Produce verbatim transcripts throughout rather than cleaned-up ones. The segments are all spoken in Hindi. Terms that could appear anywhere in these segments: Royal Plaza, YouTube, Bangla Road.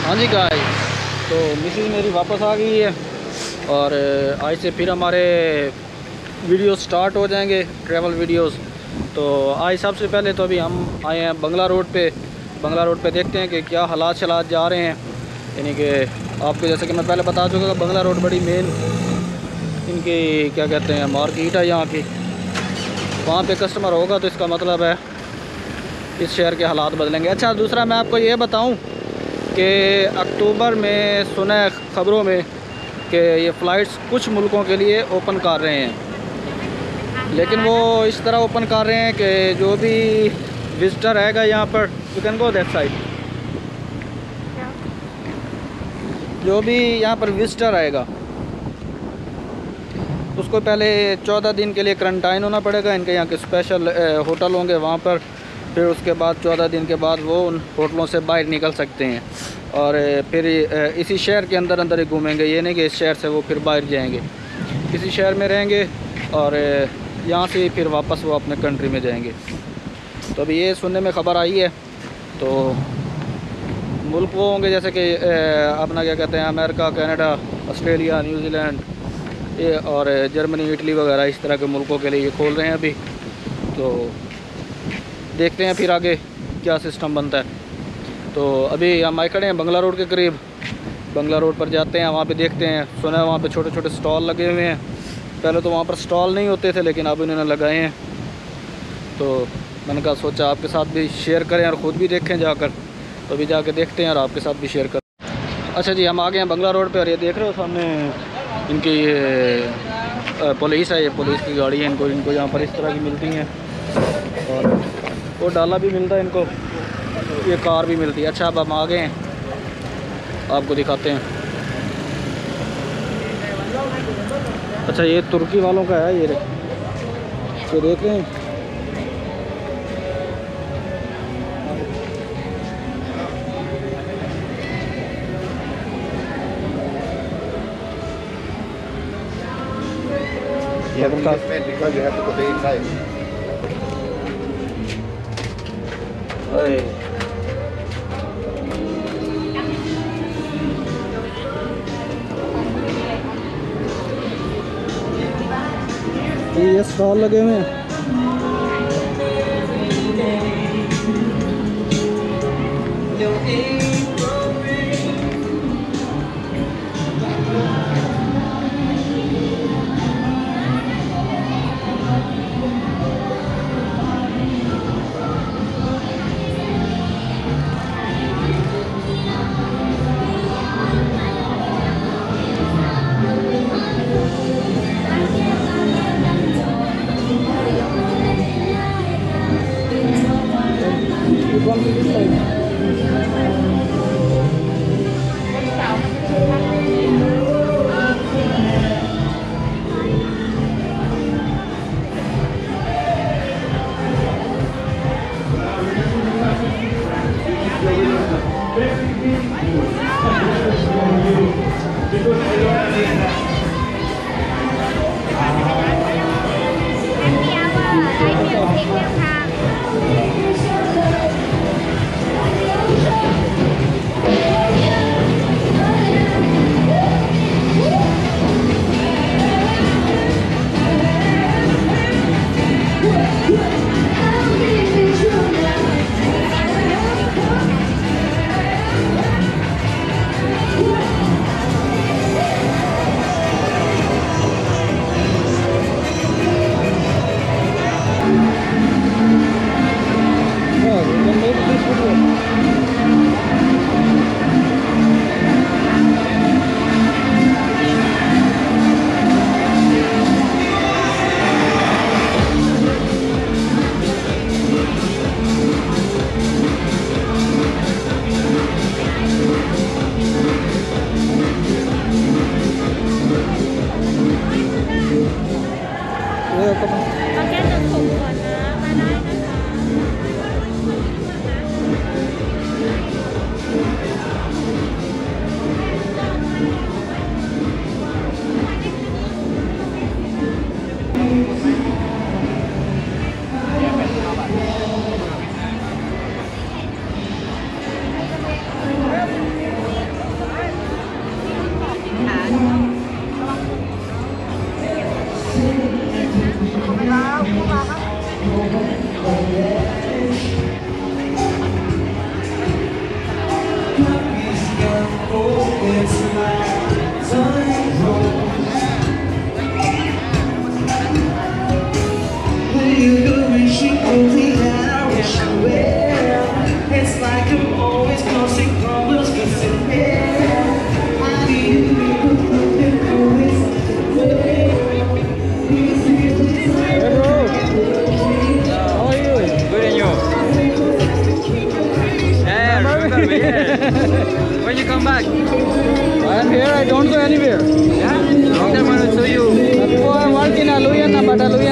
हाँ जी गाइस, तो मिसेज मेरी वापस आ गई है और आज से फिर हमारे वीडियो स्टार्ट हो जाएंगे ट्रैवल वीडियोस। तो आज सबसे पहले तो अभी हम आए हैं बंगला रोड पे। बंगला रोड पे देखते हैं कि क्या हालात शलात जा रहे हैं। यानी कि आपको जैसे कि मैं पहले बता चुका था, बंगला रोड बड़ी मेन इनकी क्या कहते हैं मार्केट है यहाँ की। वहाँ पे कस्टमर होगा तो इसका मतलब है इस शहर के हालात बदलेंगे। अच्छा, दूसरा मैं आपको ये बताऊँ कि अक्टूबर में सुना है ख़बरों में कि ये फ़्लाइट्स कुछ मुल्कों के लिए ओपन कर रहे हैं, लेकिन वो इस तरह ओपन कर रहे हैं कि जो भी विज़िटर आएगा यहाँ पर, you can go that side, जो भी यहाँ पर विज़िटर आएगा उसको पहले चौदह दिन के लिए क्वारंटाइन होना पड़ेगा। इनके यहाँ के स्पेशल होटल होंगे वहाँ पर, फिर उसके बाद चौदह दिन के बाद वो उन होटलों से बाहर निकल सकते हैं और फिर इसी शहर के अंदर अंदर ही घूमेंगे। ये नहीं कि इस शहर से वो फिर बाहर जाएंगे, इसी शहर में रहेंगे और यहाँ से फिर वापस वो अपने कंट्री में जाएंगे। तो अभी ये सुनने में ख़बर आई है। तो मुल्क वो होंगे जैसे कि अपना क्या कहते हैं अमेरिका, कनाडा, ऑस्ट्रेलिया, न्यूजीलैंड ये और जर्मनी, इटली वगैरह, इस तरह के मुल्कों के लिए ये खोल रहे हैं अभी। तो देखते हैं फिर आगे क्या सिस्टम बनता है। तो अभी हम आए खड़े हैं बंगला रोड के करीब। बंगला रोड पर जाते हैं, वहाँ पे देखते हैं। सुना है वहाँ पे छोटे छोटे स्टॉल लगे हुए हैं। पहले तो वहाँ पर स्टॉल नहीं होते थे, लेकिन अब उन्होंने लगाए हैं। तो मैंने कहा सोचा आपके साथ भी शेयर करें और ख़ुद भी देखें जाकर। तो अभी जाके देखते हैं और आपके साथ भी शेयर करें। अच्छा जी, हम आ गए हैं बंगला रोड पर और ये देख रहे हो सामने इनकी ये पुलिस है, ये पुलिस की गाड़ी है। इनको इनको यहाँ पर इस तरह की मिलती हैं और वो डाला भी मिलता है इनको, ये कार भी मिलती है। अच्छा, अब हम आ गए हैं, आपको दिखाते हैं। अच्छा, ये तुर्की वालों का है, ये तो देख रहे हैं। ये स्टॉल लगे हुए हैं।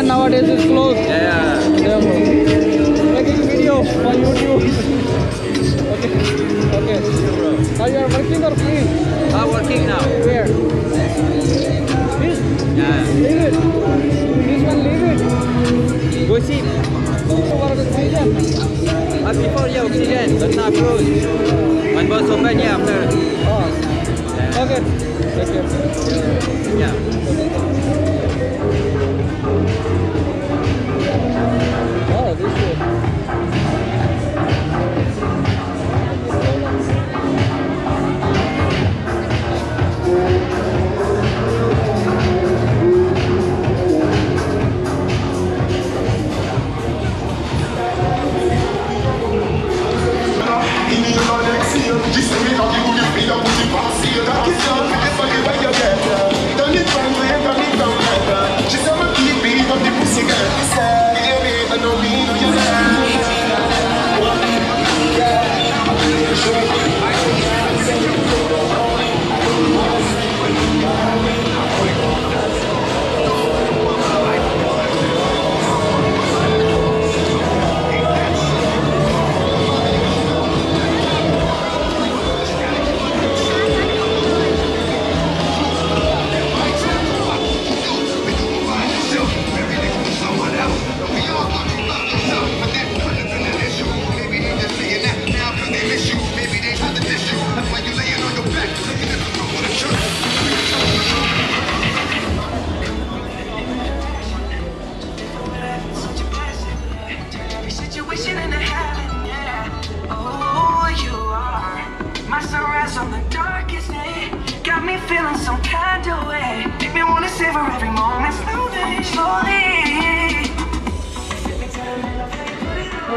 China nowadays is closed. Yeah. Therefore, making video for YouTube. Okay. Okay. Are you working or free? I'm working now. Where? This? Yeah. Leave it. This one leave it. Go see. What about oxygen? Ah, before yeah oxygen, but now closed. One was open yeah after. Oh. Yeah. Okay. Thank you. Yeah. Okay. Oh, this is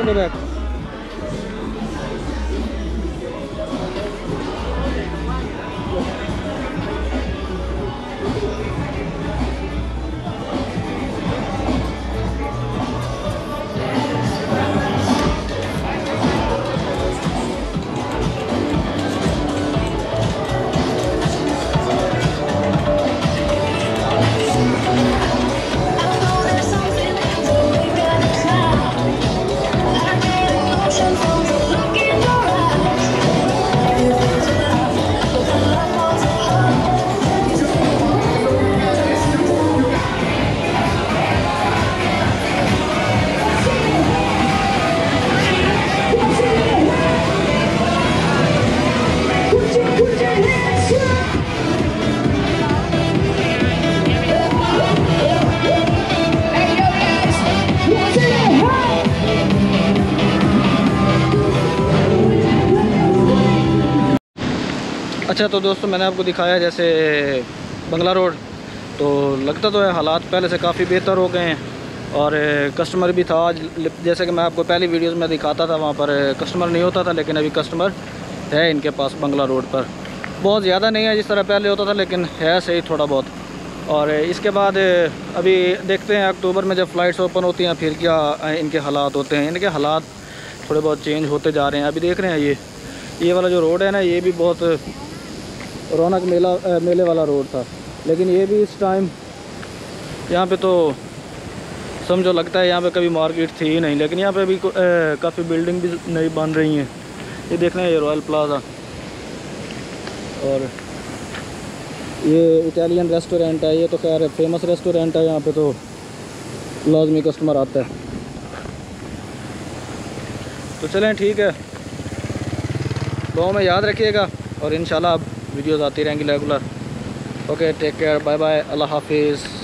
Look at that. अच्छा तो दोस्तों मैंने आपको दिखाया जैसे बंगला रोड तो लगता तो है हालात पहले से काफ़ी बेहतर हो गए हैं और कस्टमर भी था आज, जैसे कि मैं आपको पहली वीडियोस में दिखाता था वहाँ पर कस्टमर नहीं होता था, लेकिन अभी कस्टमर है इनके पास बंगला रोड पर। बहुत ज़्यादा नहीं है जिस तरह पहले होता था, लेकिन है सही थोड़ा बहुत। और इसके बाद अभी देखते हैं अक्टूबर में जब फ़्लाइट्स ओपन होती हैं फिर क्या इनके हालात होते हैं। इनके हालात थोड़े बहुत चेंज होते जा रहे हैं। अभी देख रहे हैं ये ये वाला जो रोड है ना, ये भी बहुत रौनक मेला आ, मेले वाला रोड था, लेकिन ये भी इस टाइम यहाँ पे तो समझो लगता है यहाँ पे कभी मार्केट थी ही नहीं, लेकिन यहाँ पे अभी काफ़ी बिल्डिंग भी नई बन रही हैं। ये देख रहे हैं ये रॉयल प्लाजा और ये इटालियन रेस्टोरेंट है, ये तो खैर फेमस रेस्टोरेंट है, यहाँ पे तो लाजमी कस्टमर आता है। तो चलें ठीक है, गाँव में याद रखिएगा और इंशाल्लाह वीडियोज़ आती रहेंगी regular. Okay, take care, bye bye, अल्लाह हाफिज़।